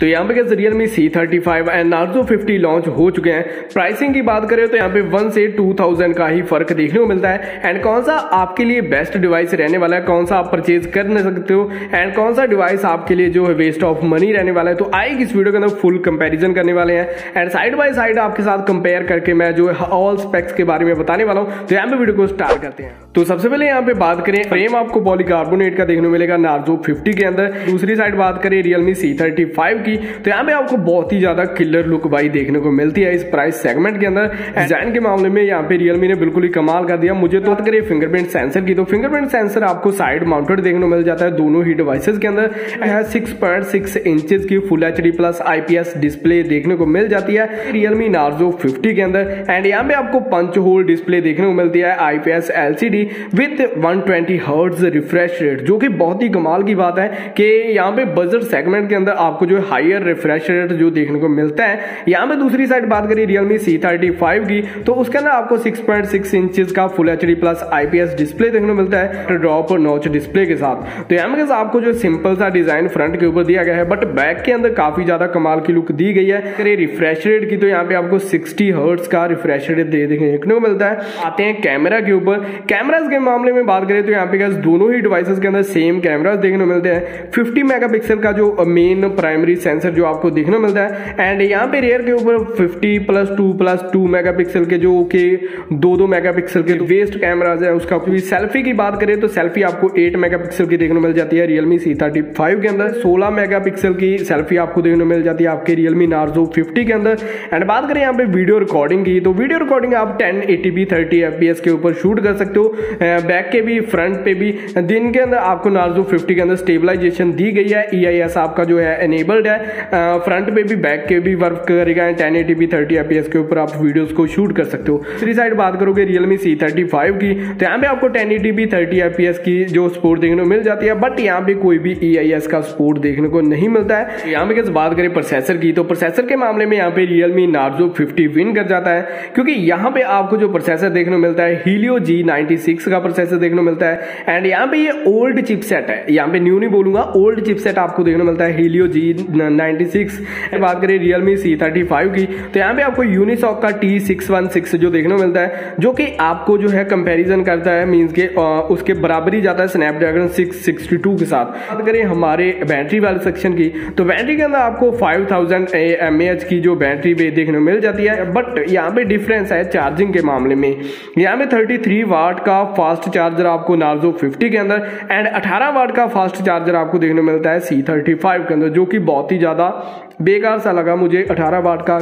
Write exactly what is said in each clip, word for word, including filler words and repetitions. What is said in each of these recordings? तो यहाँ पे कैसे Realme C thirty five and Narzo fifty launch हो चुके हैं। प्राइसिंग की बात करें तो यहाँ पे वन से टू थाउजेंड का ही फर्क देखने को मिलता है। एंड कौन सा आपके लिए बेस्ट डिवाइस रहने वाला है, कौन सा आप परचेज कर सकते हो एंड कौन सा डिवाइस आपके लिए जो है वेस्ट ऑफ मनी रहने वाला है, तो आएगी इस वीडियो के अंदर फुल कंपेरिजन करने वाले हैं एंड साइड बाई साइड आपके साथ कंपेयर करके मैं जो है ऑल स्पेक्स के बारे में बताने वाला हूँ। तो यहाँ पे वीडियो को स्टार्ट करते हैं। तो सबसे पहले यहाँ पे बात करें, फ्रेम आपको पॉलीकार्बोनेट का देखने को मिलेगा नार्जो फिफ्टी के अंदर। दूसरी साइड बात करें रियलमी सी थर्टी फाइव, तो यहाँ पे आपको बहुत ही ज्यादा किलर लुक भाई देखने को मिलती है इस प्राइस सेगमेंट के अंदर। डिजाइन के मामले में यहाँ पे रियलमी ने बिल्कुल ही कमाल कर दिया। मुझे तो करें फिंगरप्रिंट सेंसर की, तो फिंगरप्रिंट सेंसर आपको साइड माउंटेड देखने को मिल जाता है दोनों ही डिवाइसेस के अंदर। सिक्स पॉइंट सिक्स इंचेस की full HD plus IPS display देखने को मिल जाती है रियलमी नार्जो फिफ्टी के अंदर। एंड यहाँ पे आपको पंच होल डिस्प्ले देखने को मिलती है IPS LCD with one twenty hertz refresh rate, जो कि बहुत ही कमाल की बात है कि यहाँ पे बजट सेगमेंट के अंदर आपको जो हायर रिफ्रेश रेट जो देखने को मिलता है। यहाँ पे दूसरी साइड बात करें रियलमी सी थर्टी फाइव की, तो उसके अंदर आपको सिक्स पॉइंट सिक्स इंचेस का full HD plus IPS display देखने को मिलता है ड्रॉप और नॉच डिस्प्ले के साथ। तो यहाँ पे आपको जो सिंपल सा डिजाइन फ्रंट के ऊपर दिया गया है, बट बैक के अंदर काफी ज्यादा कमाल की लुक दी गई है। रिफ्रेश रेट की तो यहाँ पे आपको सिक्सटी हर्ट्ज का रिफ्रेश रेट देखने को मिलता है। आते हैं कैमरा के ऊपर। कैमरा के मामले में बात करें तो यहाँ पे दोनों ही डिवाइसेस के अंदर सेम कैमरा देखने को मिलते हैं। फिफ्टी मेगापिक्सल का जो मेन प्राइमरी सेंसर जो आपको देखने को मिलता है। एंड यहाँ पे रेयर के ऊपर fifty plus two plus two megapixel के जो के दो दो मेगापिक्सल के वेस्ट कैमराज है उसका। सेल्फी की बात करें तो सेल्फी आपको एट मेगापिक्सल की देखने को मिल जाती है रियलमी सी थर्टी फाइव के अंदर। सोलह मेगापिक्सल की सेल्फी आपको देखने को मिल जाती है आपके रियलमी नार्जो फिफ्टी के अंदर। एंड बात करें यहाँ पे वीडियो रिकॉर्डिंग की, तो वीडियो रिकॉर्डिंग आप ten eighty p thirty FPS के ऊपर शूट कर सकते हो, बैक के भी फ्रंट पे भी। दिन के अंदर आपको नार्जो फिफ्टी के अंदर स्टेबलाइजेशन दी गई है, ई आई एस आपका जो है एनेबल्ड है, फ्रंट पे भी बैक के भी वर्क करेगा and ten eighty p thirty FPS के ऊपर आप वीडियोस को शूट कर सकते हो। दूसरी साइड बात करोगे रियलमी सी थर्टी फाइव की, तो यहाँ पे आपको ten eighty p thirty FPS की जो सपोर्ट देखने को मिल जाती है, बट यहाँ पे कोई भी ई आई एस का सपोर्ट देखने को नहीं मिलता है। यहाँ पे कैसे बात करें प्रोसेसर की, तो प्रोसेसर के मामले में यहाँ पे रियलमी नार्जो फिफ्टी विन कर जाता है, क्योंकि यहाँ पे आपको जो प्रोसेसर देखने को मिलता है हीलियो जी नाइनटी सिक्स का प्रोसेसर देखने को मिलता है। एंड यहाँ पे ये ओल्ड चिपसेट है, यहाँ पे न्यू नहीं बोलूंगा, ओल्ड चिपसेट आपको देखने को मिलता है हीलियो जी नाइनटी सिक्स। बात करें रियलमी सी थर्टी फाइव की, तो यहाँ पे आपको यूनिसॉक का टी सिक्स वन सिक्स जो देखने को मिलता है, जो कि आपको जो है कंपैरिजन करता है, मींस के उसके बराबरी जाता है स्नैपड्रैगन सिक्स सिक्सटी टू के साथ। बात करें हमारे बैटरी वाले सेक्शन की, तो बैटरी के अंदर आपको फाइव थाउजेंड एमएएच की जो बैटरी भी देखने को मिल जाती है, बट यहाँ पे डिफरेंस है चार्जिंग के मामले में। यहाँ पे थर्टी थ्री वाट का फास्ट चार्जर आपको नार्जो फिफ्टी के अंदर एंड अठारह वाट का फास्ट चार्जर आपको देखने को मिलता है सी थर्टी फाइव के अंदर, जो कि बहुत ही ज्यादा बेकार सा लगा मुझे। अठारह वाट का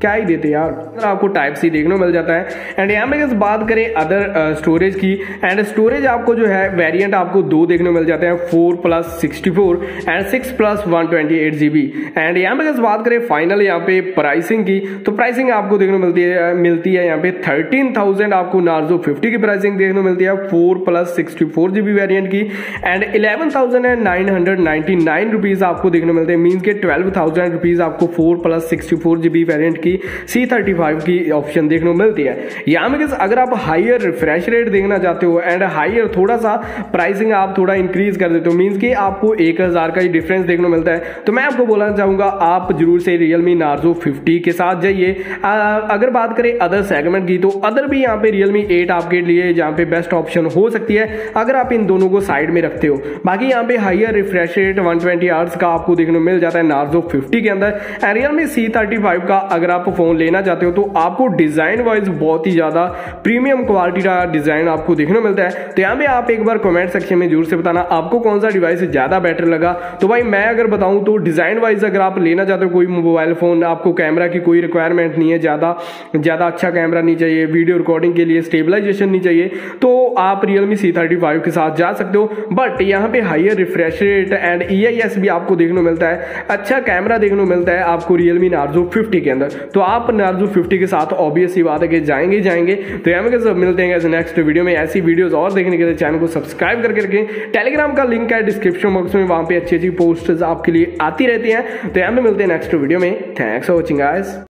क्या ही देते यार, आपको टाइप सी देखने को मिल जाता है। एंड यहाँ पे बात करें अदर स्टोरेज की, एंड स्टोरेज आपको जो है वेरिएंट आपको दो देखने को मिल जाते हैं, four plus sixty four and six plus one twenty eight G B. And यहाँ पे बात करें फाइनल यहाँ पे प्राइसिंग की, तो प्राइसिंग आपको देखने को मिलती है मिलती है यहाँ पे थर्टीन थाउजेंड आपको नार्जो फिफ्टी की प्राइसिंग देखने को मिलती है four plus sixty four G B variant की। And eleven thousand and nine hundred ninety nine rupees आपको देखने को मिलते हैं, मीन्स के ट्वेल्व थाउजेंड रुपीज आपको four plus sixty four G B variant C thirty five की ऑप्शन देखने को मिलती है। यहाँ में अगर आप हायर रिफ्रेश रेट देखना चाहते हो एंड हायर थोड़ा सा प्राइसिंग आप थोड़ा इंक्रीज कर देते हो, मींस कि आपको एक हजार का ही डिफरेंस देखने को मिलता है, तो मैं आपको बोलना चाहूंगा आप जरूर से रियलमी नार्जो फिफ्टी के साथ जाइए। अगर बात करें अदर सेगमेंट की, तो अदर भी यहाँ पे रियलमी एट आपके लिए जहाँ पे बेस्ट ऑप्शन हो सकती है अगर आप इन दोनों को साइड में रखते हो। बाकी यहाँ पे higher refresh rate one twenty hours का आपको देखने को मिल जाता है नार्जो फिफ्टी के अंदर। And Realme C thirty five का अगर आप फोन लेना चाहते हो, तो आपको डिजाइन वाइज बहुत ही ज्यादा प्रीमियम क्वालिटी का डिजाइन आपको देखने को मिलता है। तो यहाँ पे आप एक बार कमेंट सेक्शन में जरूर से बताना आपको कौन सा डिवाइस ज्यादा बेटर लगा। तो भाई मैं अगर बताऊं तो डिजाइन वाइज अगर आप लेना चाहते हो कोई मोबाइल फोन, आपको कैमरा की कोई रिक्वायरमेंट नहीं है, ज्यादा ज्यादा अच्छा कैमरा नहीं चाहिए, वीडियो रिकॉर्डिंग के लिए स्टेबलाइजेशन नहीं चाहिए, तो आप रियलमी सी थर्टी फाइव के साथ जा सकते हो। बट यहाँ पे higher refresh rate and E I S भी आपको देखने को मिलता है, अच्छा कैमरा देखने को मिलता है आपको रियलमी नार्जो फिफ्टी के अंदर, तो आप नार्जो फिफ्टी के साथ ऑब्वियस ही बात है कि जाएंगे जाएंगे। तो यहाँ पे मिलते हैं ऐसे नेक्स्ट वीडियो में। ऐसी वीडियोस और देखने के लिए चैनल को सब्सक्राइब करके रखें। टेलीग्राम का लिंक है डिस्क्रिप्शन बॉक्स में, वहाँ पे अच्छी अच्छी पोस्ट्स आपके लिए आती रहती हैं। तो यहाँ पे मिलते हैं नेक्स्ट वीडियो में। Thanks for watching guys.